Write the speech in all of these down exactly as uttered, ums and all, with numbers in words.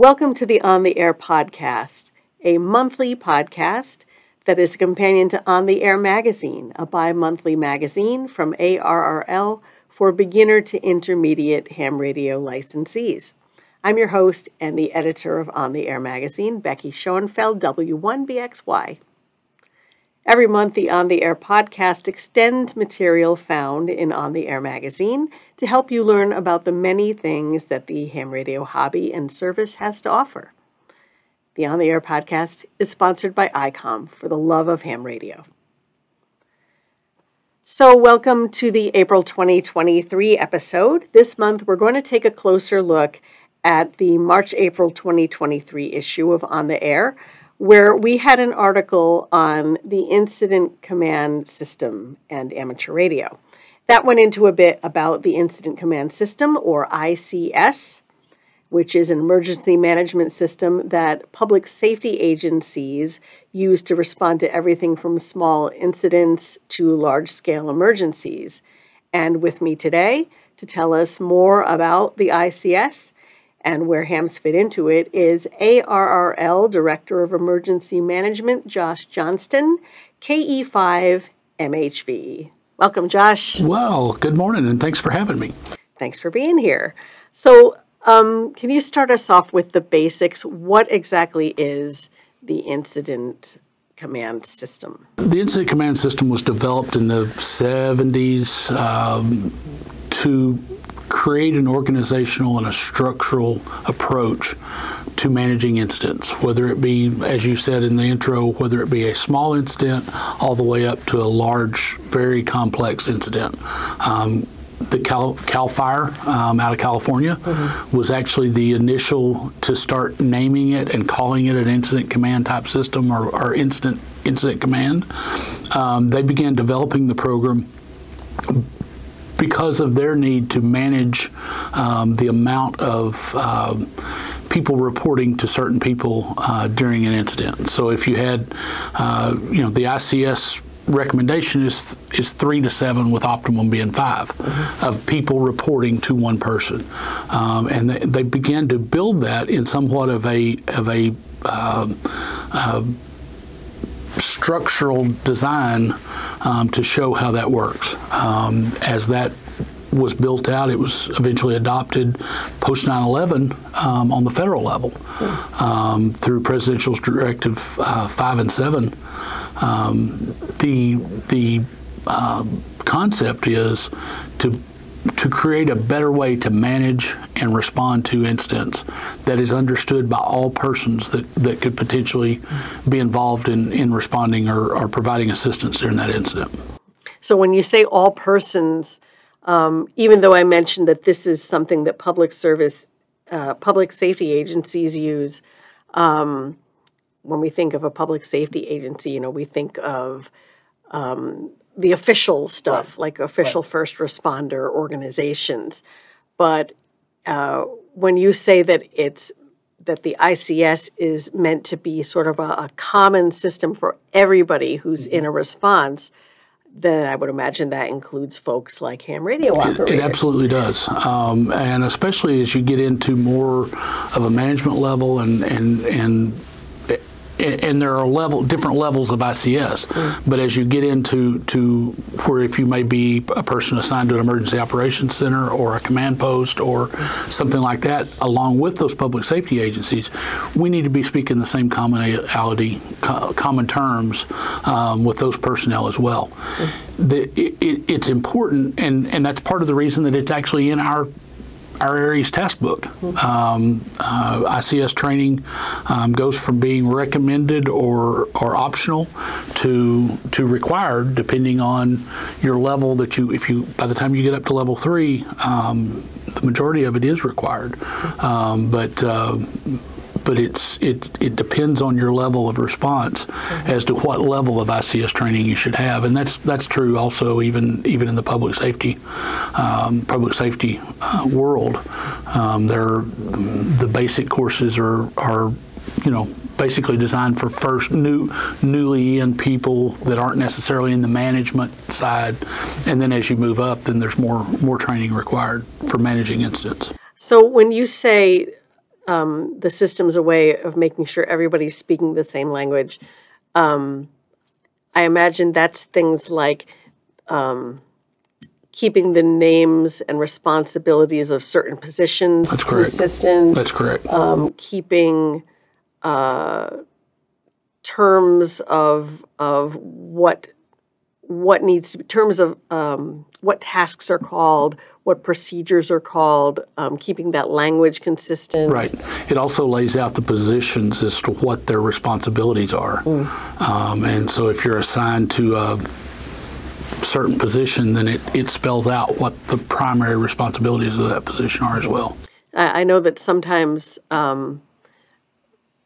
Welcome to the On the Air podcast, a monthly podcast that is a companion to On the Air magazine, a bi-monthly magazine from A R R L for beginner to intermediate ham radio licensees. I'm your host and the editor of On the Air magazine, Becky Schoenfeld, W one B X Y. Every month, the On the Air podcast extends material found in On the Air magazine to help you learn about the many things that the ham radio hobby and service has to offer. The On the Air podcast is sponsored by I COM for the love of ham radio. So welcome to the April twenty twenty-three episode. This month, we're going to take a closer look at the March April twenty twenty-three issue of On the Air, where we had an article on the Incident Command System and amateur radio. That went into a bit about the Incident Command System, or I C S, which is an emergency management system that public safety agencies use to respond to everything from small incidents to large-scale emergencies. And with me today to tell us more about the I C S and where hams fit into it is A R R L Director of Emergency Management, Josh Johnston, K E five M H V. Welcome, Josh. Well, good morning, and thanks for having me. Thanks for being here. So um, can you start us off with the basics? What exactly is the Incident Command System? The Incident Command System was developed in the seventies um, to create an organizational and a structural approach to managing incidents, whether it be, as you said in the intro, whether it be a small incident all the way up to a large, very complex incident. Um, the Cal, Cal Fire um, out of California mm-hmm. was actually the initial to start naming it and calling it an incident command type system or, or incident, incident command. Um, they began developing the program because of their need to manage um, the amount of uh, people reporting to certain people uh, during an incident. So if you had, uh, you know, the I C S recommendation is is three to seven, with optimum being five, mm-hmm. of people reporting to one person, um, and they, they began to build that in somewhat of a of a uh, uh, structural design um, to show how that works. Um, as that was built out, it was eventually adopted post nine eleven um, on the federal level um, through Presidential Directive uh, five and seven. Um, the the uh, concept is to to create a better way to manage and respond to incidents that is understood by all persons that, that could potentially be involved in, in responding or, or providing assistance during that incident. So when you say all persons, um, even though I mentioned that this is something that public service, uh, public safety agencies use, um, when we think of a public safety agency, you know, we think of um, the official stuff, right. like official right. first responder organizations. But uh, when you say that it's that the I C S is meant to be sort of a, a common system for everybody who's mm-hmm. in a response, then I would imagine that includes folks like ham radio operators. It, it absolutely does. Um, and especially as you get into more of a management level and and, and And there are level different levels of I C S, mm-hmm. but as you get into to where if you may be a person assigned to an emergency operations center or a command post or something like that, along with those public safety agencies, we need to be speaking the same commonality, common terms um, with those personnel as well. Mm-hmm. The, it, it, it's important, and, and that's part of the reason that it's actually in our Our ARES task book. Um, uh, I C S training um, goes from being recommended or or optional to to required, depending on your level. That you, if you, by the time you get up to level three, um, the majority of it is required. Um, but uh, but it's it it depends on your level of response as to what level of I C S training you should have, and that's that's true also even even in the public safety um, public safety uh, world. Um, there, the basic courses are are you know basically designed for first new newly in people that aren't necessarily in the management side, and then as you move up, then there's more more training required for managing incidents. So when you say um, the system's a way of making sure everybody's speaking the same language. Um, I imagine that's things like um, keeping the names and responsibilities of certain positions that's correct. consistent. That's correct. Um, keeping uh, terms of of what what needs to be, terms of um, what tasks are called, what procedures are called, um, keeping that language consistent. Right. It also lays out the positions as to what their responsibilities are. Mm. Um, and so if you're assigned to a certain position, then it, it spells out what the primary responsibilities of that position are as well. I, I know that sometimes um,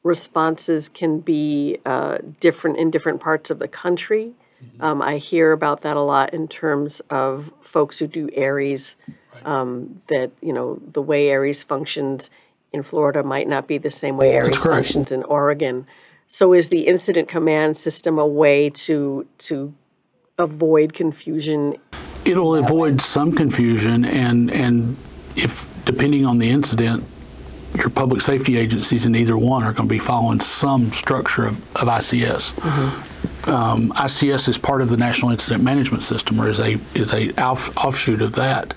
responses can be uh, different in different parts of the country. Um, I hear about that a lot in terms of folks who do ARES, um, that, you know, the way ARES functions in Florida might not be the same way ARES functions in Oregon. So is the incident command system a way to to avoid confusion? It'll avoid some confusion, and, and if, depending on the incident, your public safety agencies in either one are going to be following some structure of, of I C S. Mm-hmm. Um, I C S is part of the National Incident Management System, or is a is a off, offshoot of that,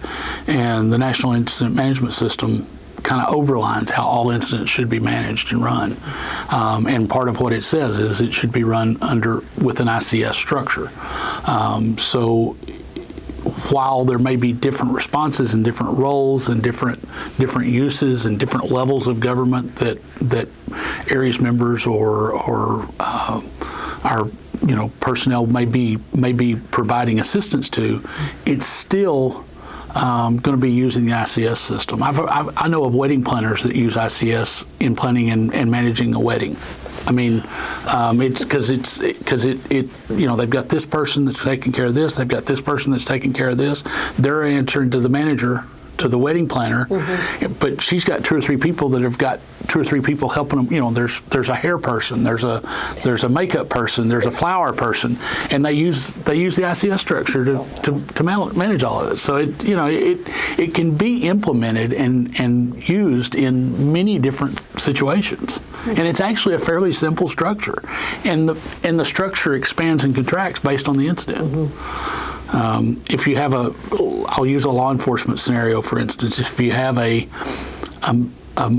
and the National Incident Management System kind of overlines how all incidents should be managed and run. Um, and part of what it says is it should be run under with an I C S structure. Um, so. While there may be different responses and different roles and different different uses and different levels of government that that ARES members or or uh, our you know personnel may be may be providing assistance to, it's still um, going to be using the I C S system. I've, I've, I know of wedding planners that use I C S in planning and, and managing a wedding. I mean, um, it's because it's because it, it you know they've got this person that's taking care of this, they've got this person that's taking care of this. They're answering to the manager, to the wedding planner, mm-hmm. but she's got two or three people that have got two or three people helping them. You know, there's there's a hair person, there's a there's a makeup person, there's a flower person, and they use they use the I C S structure to to, to manage all of it. So it you know it it can be implemented and and used in many different situations, mm-hmm. and it's actually a fairly simple structure, and the and the structure expands and contracts based on the incident. Mm-hmm. Um, if you have a, I'll use a law enforcement scenario for instance. If you have a, a, a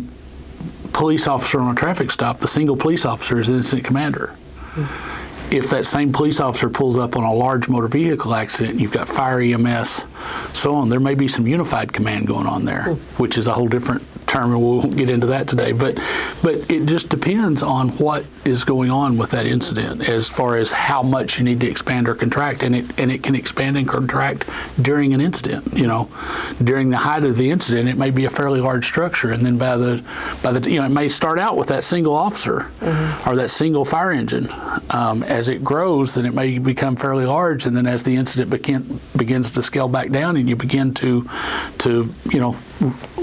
police officer on a traffic stop, the single police officer is the incident commander. Mm-hmm. If that same police officer pulls up on a large motor vehicle accident, and you've got fire, E M S, so on, there may be some unified command going on there, mm-hmm. which is a whole different term, and we won't get into that today. But, but it just depends on what is going on with that incident as far as how much you need to expand or contract, and it and it can expand and contract during an incident. You know, during the height of the incident, it may be a fairly large structure, and then by the by the you know it may start out with that single officer mm-hmm. or that single fire engine. Um, as it grows, then it may become fairly large, and then as the incident begin, begins to scale back down, and you begin to to you know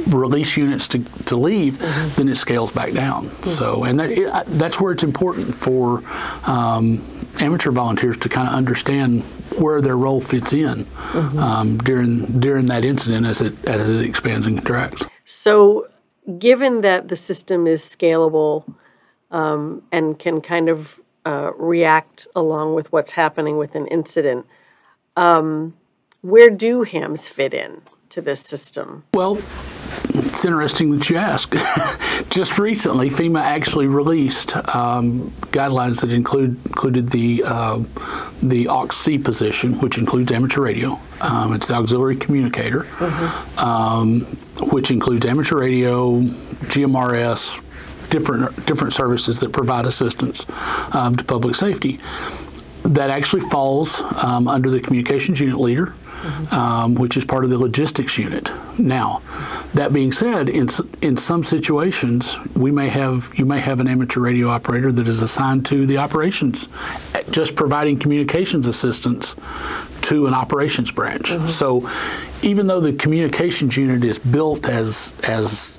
release units to, to leave, mm-hmm. then it scales back down. Mm-hmm. So, and that, it, I, that's where it's important for um, amateur volunteers to kind of understand where their role fits in mm-hmm. um, during during that incident as it as it expands and contracts. So, given that the system is scalable um, and can kind of uh, react along with what's happening with an incident, um, where do hams fit in to this system? Well, it's interesting that you ask. Just recently, FEMA actually released um, guidelines that include included the uh, the A U X C position, which includes amateur radio. Um, it's the auxiliary communicator, mm-hmm. um, which includes amateur radio, G M R S, different different services that provide assistance um, to public safety. That actually falls um, under the communications unit leader. Mm-hmm. um, which is part of the logistics unit. Now, that being said, in in some situations, we may have you may have an amateur radio operator that is assigned to the operations, just providing communications assistance to an operations branch. Mm-hmm. So, even though the communications unit is built as as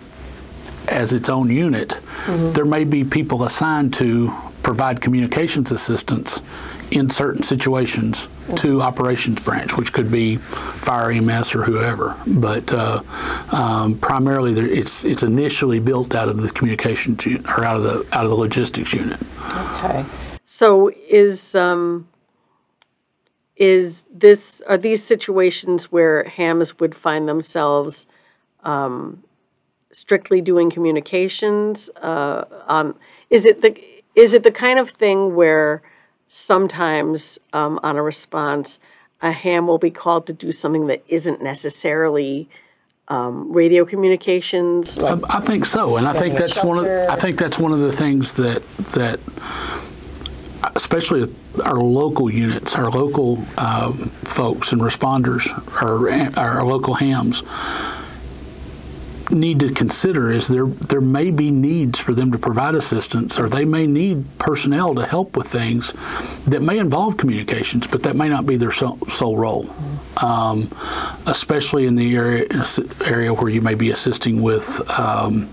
as its own unit, mm-hmm. there may be people assigned to provide communications assistance in certain situations to operations branch, which could be fire, E M S, or whoever. But uh, um, primarily, there, it's it's initially built out of the communications unit, or out of the out of the logistics unit. Okay. So is um, is this are these situations where hams would find themselves um, strictly doing communications? Uh, on is it the is it the kind of thing where sometimes um, on a response, a ham will be called to do something that isn't necessarily um, radio communications? I, I think so, and I think that's one of I think that's one of the things that that especially our local units, our local um, folks and responders, our our local hams need to consider is there there may be needs for them to provide assistance, or they may need personnel to help with things that may involve communications, but that may not be their sole, sole role, um, especially in the area area where you may be assisting with um,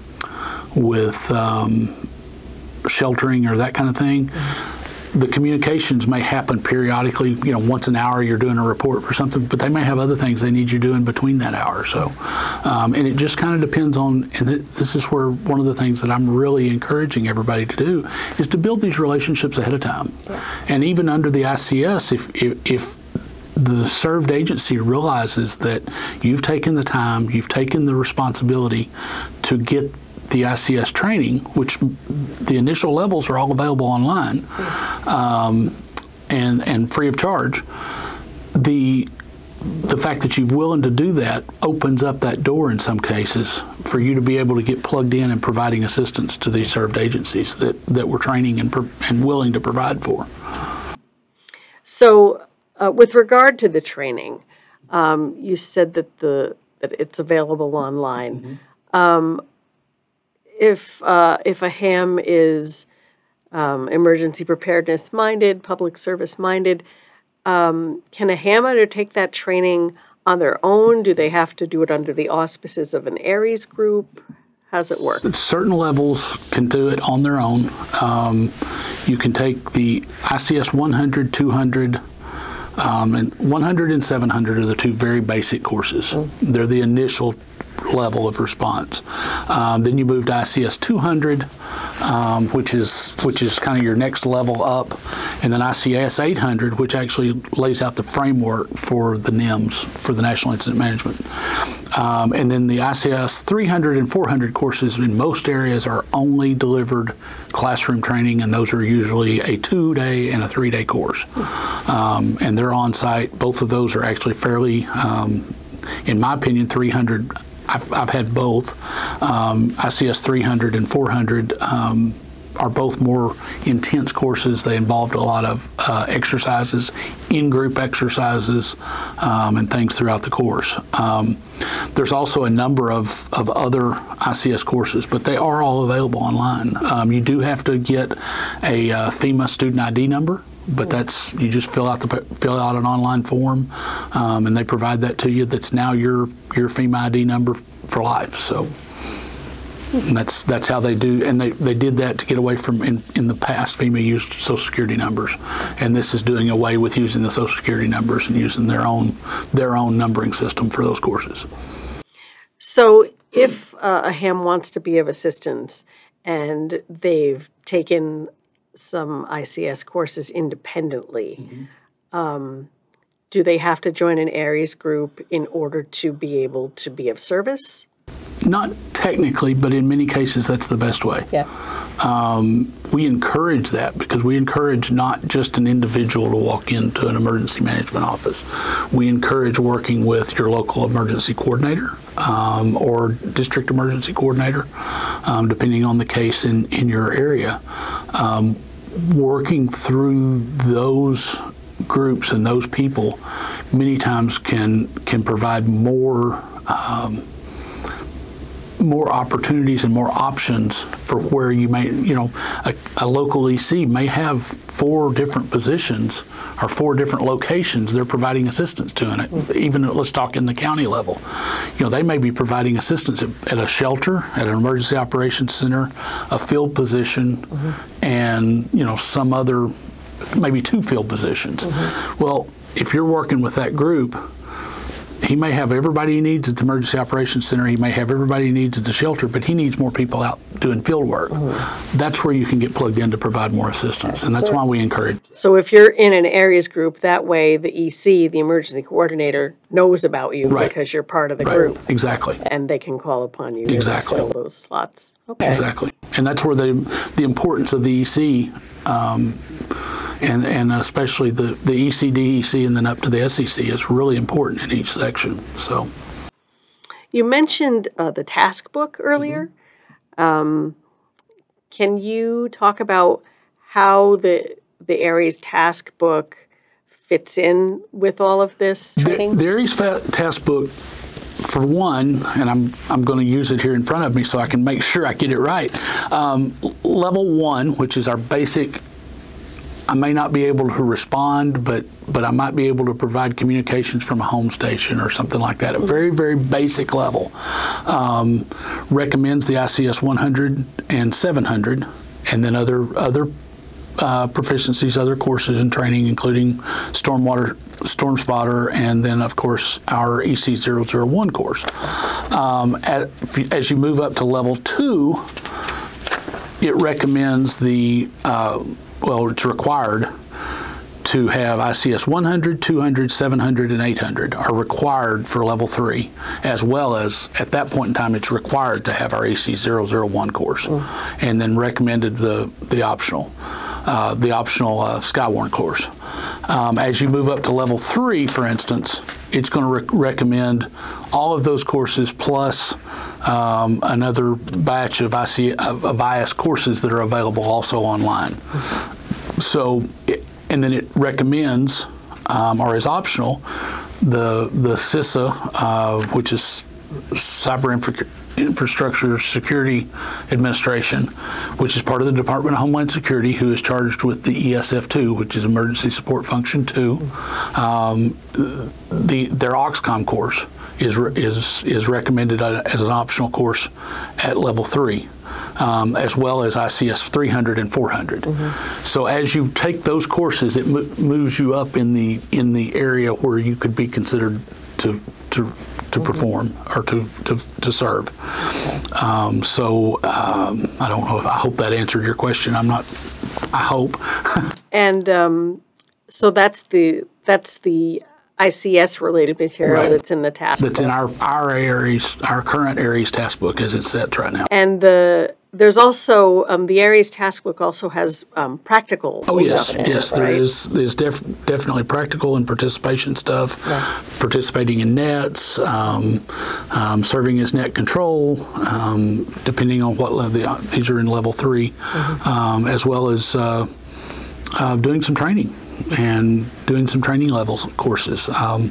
with um, sheltering or that kind of thing. The communications may happen periodically, you know, once an hour you're doing a report for something, but they may have other things they need you doing between that hour or so. Um, and it just kind of depends on, and th this is where one of the things that I'm really encouraging everybody to do is to build these relationships ahead of time. And even under the I C S, if, if, if the served agency realizes that you've taken the time, you've taken the responsibility to get the I C S training, which the initial levels are all available online, um, and and free of charge, the the fact that you've willing to do that opens up that door in some cases for you to be able to get plugged in and providing assistance to these served agencies that that we're training and and willing to provide for. So, uh, with regard to the training, um, you said that the that it's available online. Mm-hmm. um, If, uh, if a ham is um, emergency preparedness-minded, public service-minded, um, can a ham undertake that training on their own? Do they have to do it under the auspices of an ARES group? How does it work? Certain levels can do it on their own. Um, you can take the I C S one hundred, two hundred, um, and one hundred and seven hundred are the two very basic courses. Mm-hmm. They're the initial level of response. Um, then you move to I C S two hundred, um, which is which is kind of your next level up, and then I C S eight hundred, which actually lays out the framework for the NIMS, for the National Incident Management. Um, and then the I C S three hundred and four hundred courses in most areas are only delivered classroom training, and those are usually a two-day and a three-day course. Um, and they're on-site. Both of those are actually fairly, um, in my opinion, three hundred. I've, I've had both. Um, I C S three hundred and four hundred um, are both more intense courses. They involved a lot of uh, exercises, in-group exercises, um, and things throughout the course. Um, there's also a number of, of other I C S courses, but they are all available online. Um, you do have to get a uh, FEMA student I D number. But that's, you just fill out the fill out an online form, um, and they provide that to you. That's now your your FEMA I D number for life. So that's that's how they do, and they they did that to get away from in in the past FEMA used Social Security numbers, and this is doing away with using the Social Security numbers and using their own their own numbering system for those courses. So if uh, a ham wants to be of assistance, and they've taken some I C S courses independently. Mm-hmm. um, do they have to join an ARES group in order to be able to be of service? Not technically, but in many cases that's the best way. Yeah. Um, we encourage that because we encourage not just an individual to walk into an emergency management office. We encourage working with your local emergency coordinator um, or district emergency coordinator, um, depending on the case in, in your area. Um, working through those groups and those people many times can, can provide more um, more opportunities and more options for where you may, you know, a, a local E C may have four different positions or four different locations they're providing assistance to in it. Even, let's talk in the county level. You know, they may be providing assistance at, at a shelter, at an emergency operations center, a field position, mm-hmm. and, you know, some other, maybe two field positions. Mm-hmm. Well, if you're working with that group, he may have everybody he needs at the Emergency Operations Center, he may have everybody he needs at the shelter, but he needs more people out doing field work. Mm-hmm. That's where you can get plugged in to provide more assistance, and that's so, why we encourage. So if you're in an ARES group, that way the E C, the emergency coordinator, knows about you right. because you're part of the right. group. Exactly. And they can call upon you exactly. to fill those slots. Okay. Exactly. And that's where the, the importance of the E C um, And, and especially the, the E C D E C and then up to the S E C is really important in each section. So, you mentioned uh, the task book earlier. Mm-hmm. um, can you talk about how the the ARES task book fits in with all of this training? The, the ARES task book, for one, and I'm I'm going to use it here in front of me so I can make sure I get it right. Um, level one, which is our basic. I may not be able to respond, but but I might be able to provide communications from a home station or something like that. A very, very basic level. Um, recommends the I C S one hundred and seven hundred, and then other other uh, proficiencies, other courses and training, including stormwater, storm spotter, and then of course our E C zero zero one course. Um, as you move up to level two, it recommends the. Uh, Well, it's required to have I C S one hundred, two hundred, seven hundred, and eight hundred are required for level three, as well as at that point in time, it's required to have our E C zero zero one course, mm. and then recommended the the optional, uh, the optional uh, Skywarn course. Um, as you move up to level three, for instance, it's going to re recommend all of those courses plus um, another batch of, I C, of, of I S courses that are available also online. So, it, and then it recommends, um, or is optional, the the CISA, uh, which is Cyber Infra Infrastructure Security Administration, which is part of the Department of Homeland Security, who is charged with the E S F two, which is Emergency Support Function two. Um, the their AUXCOMM course is is is recommended as an optional course at level three, um, as well as I C S three hundred and four hundred. Mm-hmm. So as you take those courses, it mo moves you up in the in the area where you could be considered to to. to perform or to, to, to serve. Okay. Um, so um, I don't know if I hope that answered your question. I'm not, I hope. And um, so that's the, that's the I C S related material right. that's in the task that's book. That's in our, our ARES, our current ARES task book as it's set right now. And the, there's also, um, the ARES task book also has um, practical oh, yes, stuff in yes, it, right? there is there's def definitely practical and participation stuff, yeah. participating in nets, um, um, serving as net control, um, depending on what level, the, these are in level three, mm-hmm. um, as well as uh, uh, doing some training and doing some training levels courses. Um,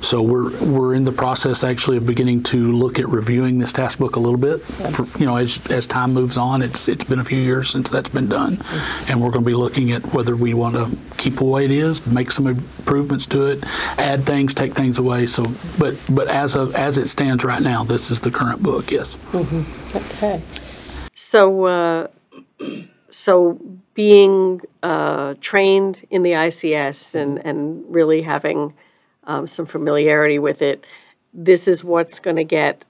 so we're we're in the process actually of beginning to look at reviewing this task book a little bit. Yeah. For, you know, as as time moves on, it's it's been a few years since that's been done, mm-hmm. and we're going to be looking at whether we want to keep the way it is, make some improvements to it, add things, take things away. So, but but as of as it stands right now, this is the current book. Yes. Mm-hmm. Okay. So. Uh, So being uh, trained in the I C S and, and really having um, some familiarity with it, this is what's going to get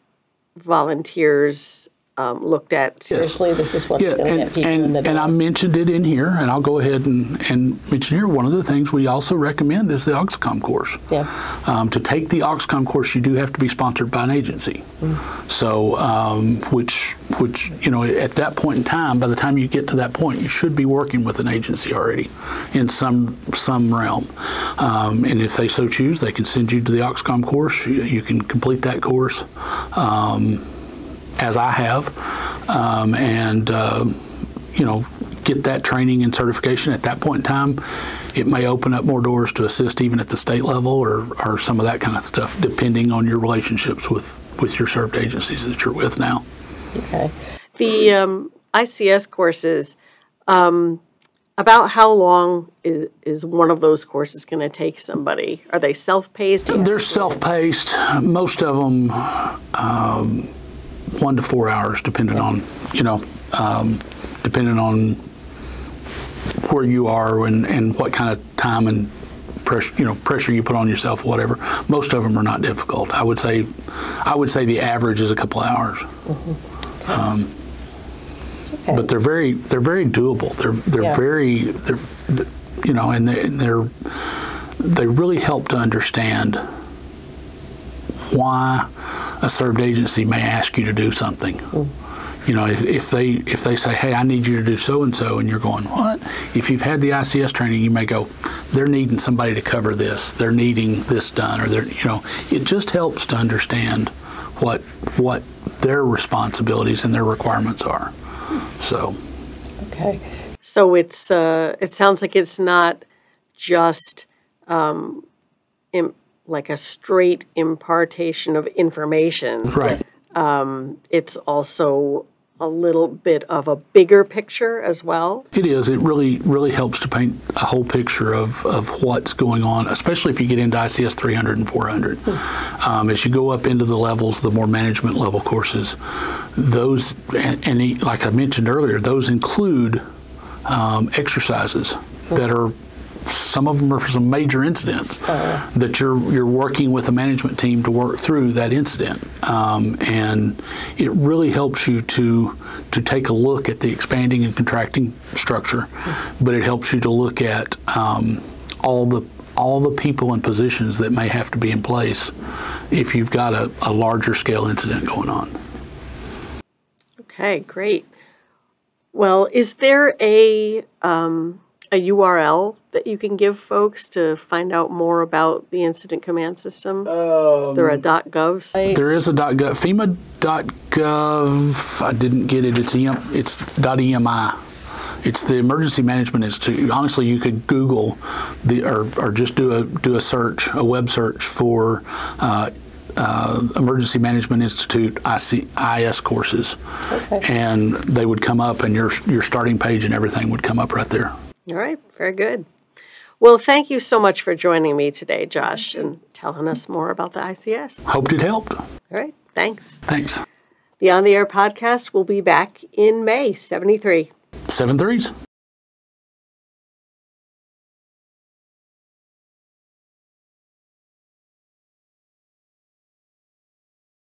volunteers um, looked at seriously. Yes. This is what's yeah, going to get people and, in the door. And I mentioned it in here, and I'll go ahead and, and mention here, one of the things we also recommend is the AUXCOMM course. Yeah. Um, to take the AUXCOMM course, you do have to be sponsored by an agency. Mm. So um, which... which, you know, at that point in time, by the time you get to that point, you should be working with an agency already in some some realm. Um, and if they so choose, they can send you to the AUXCOMM course. You, you can complete that course, um, as I have, um, and, uh, you know, get that training and certification at that point in time, it may open up more doors to assist even at the state level or, or some of that kind of stuff, depending on your relationships with, with your served agencies that you're with now. Okay. The um, I C S courses, um, about how long is, is one of those courses going to take somebody? Are they self-paced? They're self-paced. Most of them, um, one to four hours, depending yeah. on, you know, um, depending on where you are and, and what kind of time and pressure, you know, pressure you put on yourself, whatever. Most of them are not difficult. I would say, I would say the average is a couple of hours. Mm-hmm. um, okay. But they're very, they're very doable. They're, they're yeah. very, they're, you know, and they, they're, they really help to understand why a served agency may ask you to do something. Mm-hmm. You know, if, if they if they say, hey, I need you to do so-and-so, and you're going, what? If you've had the I C S training, you may go, they're needing somebody to cover this. They're needing this done. Or they're, you know, it just helps to understand what what their responsibilities and their requirements are. So. Okay. So it's, uh, it sounds like it's not just um, in, like a straight impartation of information. Right. Um, it's also a little bit of a bigger picture as well. It is. It really, really helps to paint a whole picture of, of what's going on, especially if you get into I C S three hundred and four hundred. Mm-hmm. Um, as you go up into the levels, the more management level courses, those, and, and like I mentioned earlier, those include um, exercises mm-hmm. that are, some of them are for some major incidents uh, that you're you're working with a management team to work through that incident, um, and it really helps you to to take a look at the expanding and contracting structure, but it helps you to look at um, all the all the people and positions that may have to be in place if you've got a, a larger scale incident going on. Okay, great. Well, is there a um, a U R L that you can give folks to find out more about the Incident Command System? Um, is there a .gov site? There is a .gov. FEMA dot gov, I didn't get it. It's, em, it's .emi. It's the Emergency Management Institute. Honestly, you could Google the or, or just do a do a search, a web search for uh, uh, Emergency Management Institute I C S courses, okay. and they would come up, and your your starting page and everything would come up right there. All right. Very good. Well, thank you so much for joining me today, Josh, and telling us more about the I C S. Hoped it helped. All right. Thanks. Thanks. The On the Air podcast will be back in May, seventy-three. seven threes.